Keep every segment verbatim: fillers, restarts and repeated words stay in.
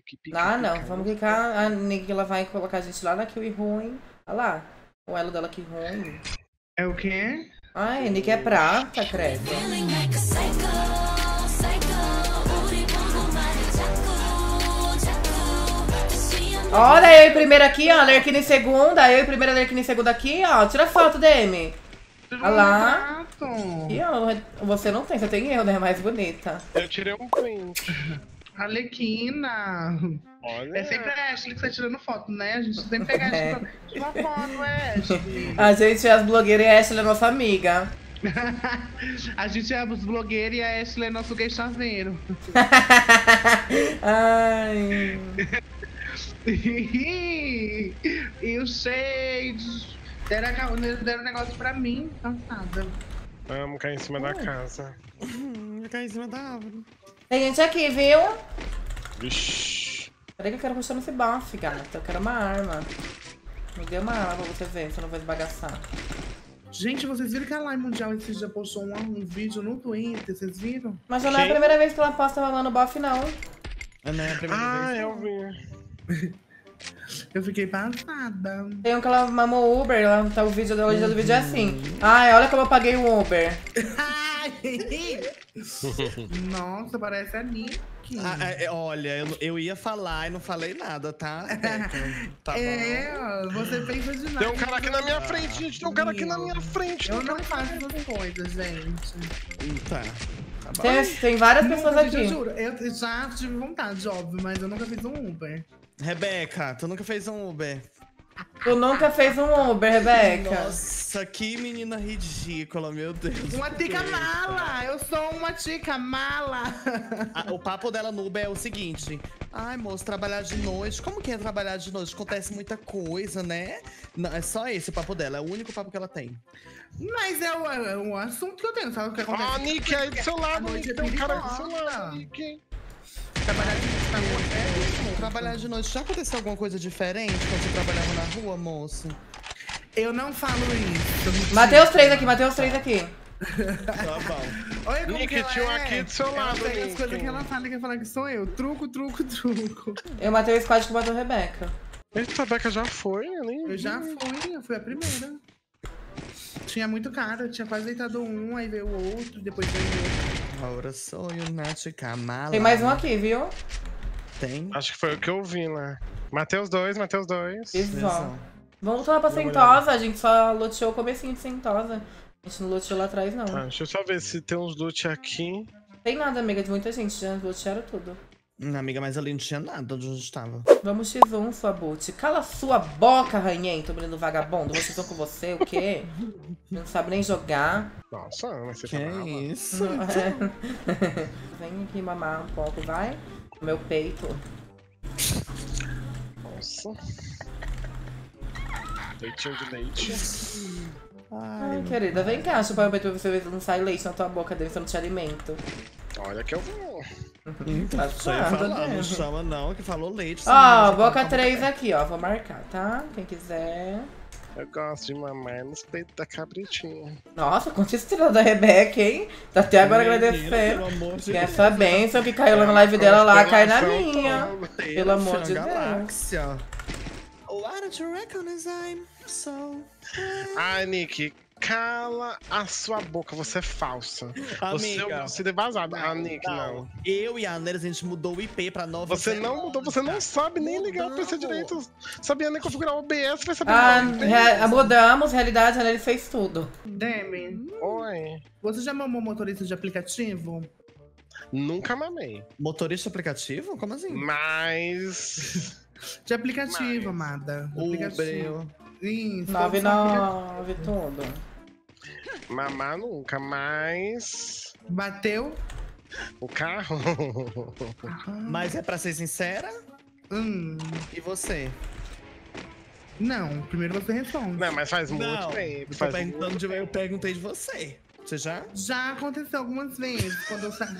pique, pique. Ah, não. Pique, vamos clicar. A Nicky, ela vai colocar a gente lá na Kiwi ruim. Olha lá. O elo dela que ruim. É o quê? Ai, a Nicky é prata, credo. Olha, eu em primeiro aqui, ó. Lerquina em segunda. Eu em primeira, Lerquina em segunda aqui, ó. Tira foto, Demi. Olha lá. E, ó, você não tem, você tem eu, né? Mais bonita. Eu tirei um print. Arlequina. Olha. É sempre a Ashley que tá tirando foto, né? A gente sempre pega a Ashley pra tirar foto, é Ashley. A gente é as blogueiras e a Ashley é nossa amiga. A gente é os blogueiros e a Ashley é nosso gay chaveiro. Ai. E o shade. Deram, deram negócio pra mim, cansada. Vamos cair em cima da casa. Vamos cair em cima da árvore. Tem gente aqui, viu? Vixi. Peraí que eu quero mostrar nesse bafo, gata. Eu quero uma arma. Me deu uma arma pra você ver, você não vai esbagaçar. Gente, vocês viram que a Live Mundial esse dia postou um, um vídeo no Twitter, vocês viram? Mas já não é a primeira vez que ela posta lá no bafo, não. Não é a primeira ah, vez. Ah, eu vi. Eu fiquei passada. Tem um que ela mamou Uber, ela, tá, o vídeo hoje uhum. do vídeo é assim. Ai, olha como eu paguei o Uber. Nossa, parece a Nicky. Ah, é, olha, eu, eu ia falar e não falei nada, tá? É, tá é você pensa de nada. Tem um cara aqui na minha frente, gente. Tem um cara aqui na minha frente. Eu não faço essas coisas, gente. Tá. Tá tem, tem várias pessoas não, aqui. Eu juro, eu já tive vontade, óbvio, mas eu nunca fiz um Uber. Rebeca, tu nunca fez um Uber. Tu nunca fez um Uber, Rebeca. Nossa, que menina ridícula, meu Deus. Uma tica mala, eu sou uma tica mala. A, o papo dela no Uber é o seguinte. Ai, moço, trabalhar de noite. Como que é trabalhar de noite? Acontece muita coisa, né? Não, é só esse o papo dela, é o único papo que ela tem. Mas é o, é o assunto que eu tenho, sabe o que acontece? Ah, Nicky, aí do seu lado, Nicky, tem um cara do seu lado, Nicky. Trabalhar de noite na rua é isso. Trabalhar de noite. Já aconteceu alguma coisa diferente quando você trabalhava na rua, moço? Eu não falo isso. Mateus três aqui, Mateus três aqui. Tá bom. Olha como Nicky, tinha um aqui do seu lado. Ela pega as coisas que ela fala e quer falar que sou eu. Truco, truco, truco. Eu matei o squad que bateu a Rebeca. Essa Rebeca já foi, eu nem vi. Eu já fui, eu fui a primeira. Tinha muito cara, tinha quase deitado um, aí veio o outro, depois veio o outro. Agora sou eu, Nath Kamala. Tem mais um aqui, viu? Tem. Acho que foi o que eu vi lá. Mateus dois, Mateus dois. Isso. Vamos voltar pra Sentosa. A gente só loteou o comecinho de Sentosa. A gente não loteou lá atrás, não. Tá, deixa eu só ver se tem uns loot aqui. Tem nada, amiga, de muita gente. Já lotearam tudo. Não, amiga, mas ali não tinha nada onde a gente tava. Vamos xis um, sua boot. Cala sua boca, ranhento, menino vagabundo. Vou xis um com você, o quê? Não sabe nem jogar. Nossa, mas você que tá brava. Isso? É. Vem aqui mamar um pouco, vai. Meu peito. Nossa. Leitinho de leite. Ai, Ai querida, vem cá, chupar o peito pra você ver se não sai leite na tua boca, deve ser não te alimento. Olha que eu vou. Então, tá só ia falar, não chama não, que falou leite. Ó, oh, boca três aqui, ó. Vou marcar, tá? Quem quiser. Eu gosto de mamar nos peitos da cabritinha. Nossa, quanta estrela da Rebeca, hein? Tá até agora agradecendo. De essa bênção que caiu na live dela lá, cai na minha. Pelo amor de Deus. Ai, Nicky. Cala a sua boca, você é falsa. Amiga, você é vazada. A Nicky, não. Eu e a Anera, a gente mudou o I P pra nova. Você não mudou, você não sabe nem ligar o P C direito. Sabia nem configurar o O B S, vai saber. Ah, rea mudamos, realidade, a Anera fez tudo. Demi. Oi. Você já mamou motorista de aplicativo? Nunca mamei. Motorista de aplicativo? Como assim? Mas. De aplicativo, Mas... amada. De aplicativo. Uber. Isso, nove nove, tudo. Mamar nunca, mas... Bateu? O carro? Mas é pra ser sincera? Hum. E você? Não, primeiro você responde. Não, mas faz muito não, tempo. Faz perguntando muito de... tempo. Eu perguntei de você. Você já? Já aconteceu algumas vezes, quando eu saí.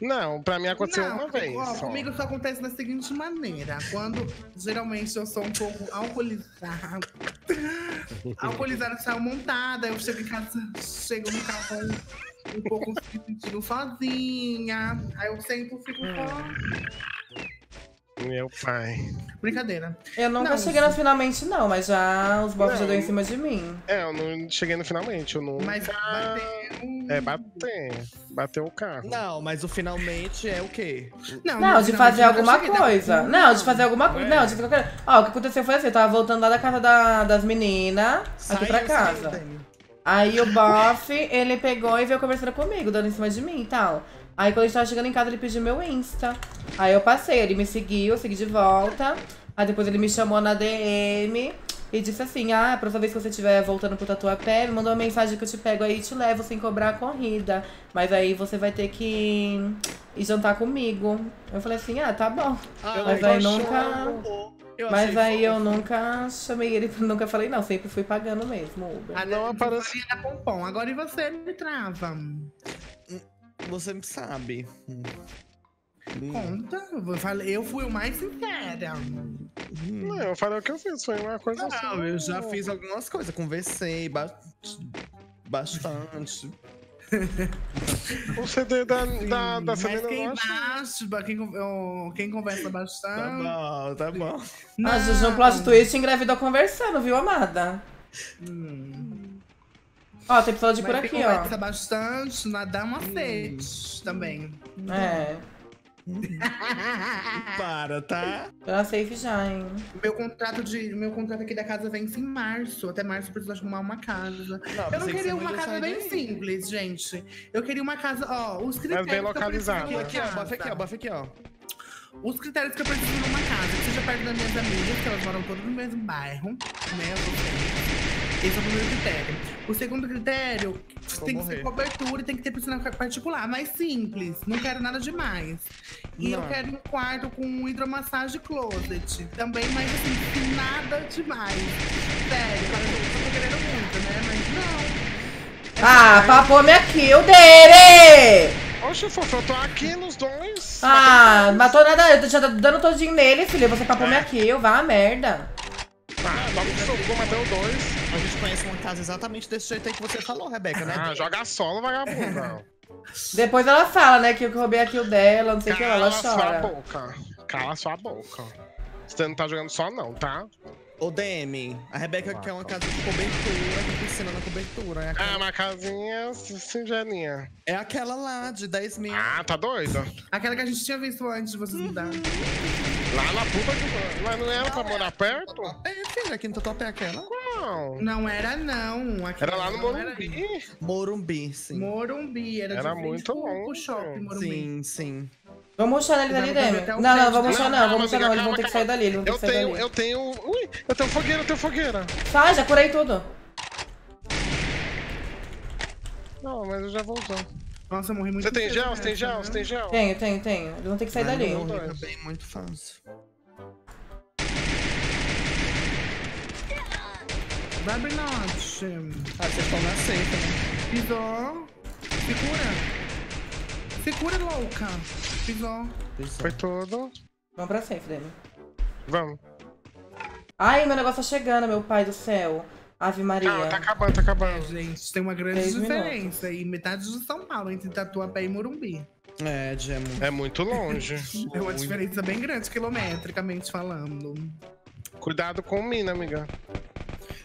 Não, pra mim aconteceu não, uma vez. Ó, só. Comigo só acontece da seguinte maneira. Quando geralmente eu sou um pouco alcoolizada. Alcoolizada, saio montada, eu chego em casa, chego no carro um pouco me sentindo sozinha. Aí eu sempre fico só. Meu pai. Brincadeira. Eu nunca não, cheguei no finalmente, não, mas já os bofs já deu em cima de mim. É, eu não cheguei no finalmente, eu não. Mas bateu. É, bateu. Bateu o carro. Não, mas o finalmente é o quê? Não, não de fazer alguma coisa. Não, não, de fazer alguma coisa. Não, de qualquer. Ó, o que aconteceu foi assim, eu tava voltando lá da casa da, das meninas aqui pra casa. Saiu, aí o bof, ele pegou e veio conversando comigo, dando em cima de mim e tal. Aí quando a gente tava chegando em casa, ele pediu meu Insta. Aí eu passei, ele me seguiu, eu segui de volta. Aí depois ele me chamou na D M e disse assim: ah, a próxima vez que você estiver voltando pro Tatuapé, me mandou uma mensagem que eu te pego aí e te levo sem cobrar a corrida. Mas aí você vai ter que ir jantar comigo. Eu falei assim, ah, tá bom. Ah, mas aí nunca... Eu mas aí fofo. Eu nunca chamei ele, nunca falei não, sempre fui pagando mesmo Uber. Ah, não aparecia na Pompom, agora e você me trava. Você me sabe. Conta, eu, falei, eu fui o mais sincera. Não, eu falei o que eu fiz, foi uma coisa não, assim. Eu já fiz algumas coisas, conversei ba bastante. O C D da, da, da C D não quem baixa, quem, quem conversa bastante. Tá bom, tá bom. A Juju plot twist engravidou conversando, viu, amada? Hum. Ó, tem pessoa de mas por aqui, ó. Conversa bastante, dá uma sede hum. também. É. Para, tá? Pra safe já, hein? Meu contrato, de, meu contrato aqui da casa vence em março. Até março eu preciso arrumar uma casa. Não, eu não queria que uma casa bem simples, gente. Eu queria uma casa, ó, os critérios. Mas bem localizada. Aqui, ó, bota aqui, ó, bota aqui, ó. Os critérios que eu preciso de uma casa, que seja perto das minhas amigas, que elas moram todas no mesmo bairro, né? Esse é o primeiro critério. O segundo critério, Vou tem morrer. que ser cobertura e tem que ter piscina particular, mais simples. Não quero nada demais. E não. eu quero um quarto com hidromassagem closet. Também, mas assim, nada demais. Sério, cara, eu tô querendo muito, né? Mas não. É ah, papou minha kill dele! Oxe, fofo, eu tô aqui nos dois. Ah, matou nada. Eu tô já dando todinho nele, filho. Você papou é. minha kill, vá a merda. Ah, logo que socou, matou dois. A gente conhece uma casa exatamente desse jeito aí que você falou, Rebeca, né? Ah, joga solo, vagabundo. Depois ela fala, né, que eu roubei a kill dela, não sei o que lá, ela chora. Cala sua boca, cala sua boca. Você não tá jogando só não, tá? Ô, Demi, a Rebeca ah, quer uma casa de cobertura, com piscina na cobertura. É aquela... Ah, uma casinha singelinha. É aquela lá, de dez mil. Ah, tá doida? Aquela que a gente tinha visto antes de vocês mudarem. Uhum. Lá na puta que... Mas não era pra morar perto? É, filha, aqui no Tatuapé é aquela. Não. Não era, não. Aqui era lá no Morumbi. Era... Morumbi, sim. Morumbi, era, era de muito longe. O shopping Morumbi. Sim, sim. Vamos mostrar ele dali, Demi. Não, não, vamos mostrar não, vamos mostrar não. Eles vão ter que sair dali, eles vão ter que sair dali. Eu tenho, eu tenho... Ui, eu tenho fogueira, eu tenho fogueira. Sai, já curei tudo. Não, mas eu já vou usar. Nossa, eu morri muito. Você tem gel? Você tem gel? Você tem gel? Tenho, tenho, tenho. Eles vão ter que sair ah, dali. Eu morri também, muito fácil. Vai, Brinote. Ah, vocês estão na seita, né? Pisou. Segura. Segura, louca. Pisou. Pisou. Foi todo. Vamos pra safe, Demi. Vamos. Ai, meu negócio tá chegando, meu pai do céu. Ave Maria. Não, tá acabando, tá acabando. É, gente, tem uma grande diferença. E metade de São Paulo entre Tatuapé e Morumbi. É, Gemo. É muito longe. É uma diferença bem grande, quilometricamente falando. Cuidado com mina, amiga.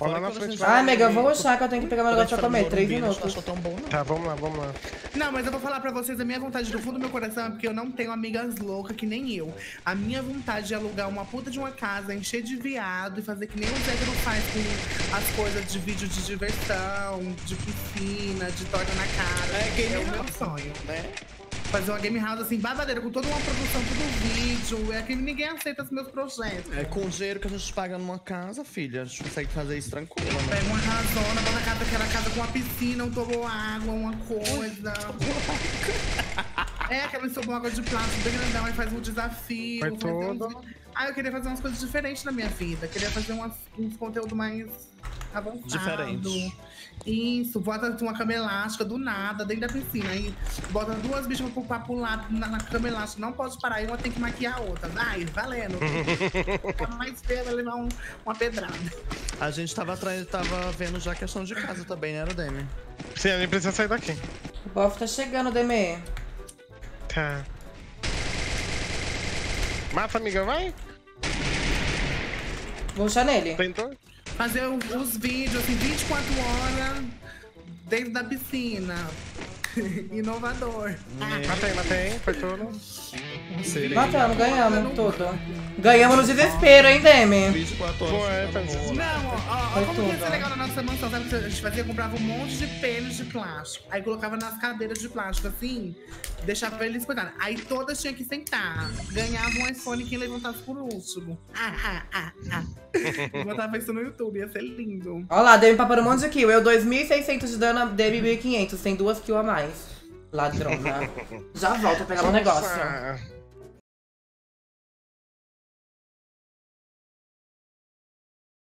Olha lá na frente. Ah, amiga, eu vou achar que eu tenho que pegar meu negócio pra comer. Três minutos. Tá, vamos lá, vamos lá. Não, mas eu vou falar pra vocês, a minha vontade do fundo do meu coração é porque eu não tenho amigas loucas que nem eu. A minha vontade é alugar uma puta de uma casa, encher de viado e fazer que nem o Zé não faz com as coisas de vídeo de diversão, de piscina, de torta na cara. É, que é o meu sonho, né? Fazer uma game house assim, babadeira, com toda uma produção, todo vídeo. É que ninguém aceita os meus projetos. É com o dinheiro que a gente paga numa casa, filha. A gente consegue fazer isso tranquilo, né? Pega uma razona, bota a casa, aquela casa com uma piscina, um tomou água, uma coisa. É, aquela ensobou água de plástico bem grandão, aí faz um desafio. Faz um... Ah, eu queria fazer umas coisas diferentes na minha vida. Queria fazer umas, uns conteúdo mais avançado. Diferente. Isso, bota uma cama elástica do nada dentro da piscina. Aí bota duas bichas pra pular na, na cama elástica. Não pode parar, uma tem que maquiar a outra. Ai, valendo. Fica mais feio, vai levar um, uma pedrada. A gente tava atrás, tava vendo já a questão de casa também, né, Demi? Sim, a gente precisa sair daqui. O bofe tá chegando, Demi. Tá. Mata, amiga, vai. Vou puxar nele. Tentou? Fazer os vídeos assim, vinte e quatro horas dentro da piscina. Inovador. Ah, matei, matei, foi tudo. Matamos, ganhamos tudo. Ganhamos no desespero, hein, Demi? vinte e quatro horas. Não, ó, ó como que ia ser legal na nossa mansão, sabe? A gente fazia, comprava um monte de pelos de plástico. Aí colocava nas cadeiras de plástico, assim, deixava eles cuidarem. Aí todas tinham que sentar. Ganhava um iPhone quem levantasse por último. Ah, ah, ah, ah. Botava isso no YouTube, ia ser lindo. Olha lá, Demi papando um monte de kill. Eu dois mil e seiscentos de dano, Demi mil e quinhentos. Tem duas kills a mais. Ladrona. Já volto a pegar um negócio.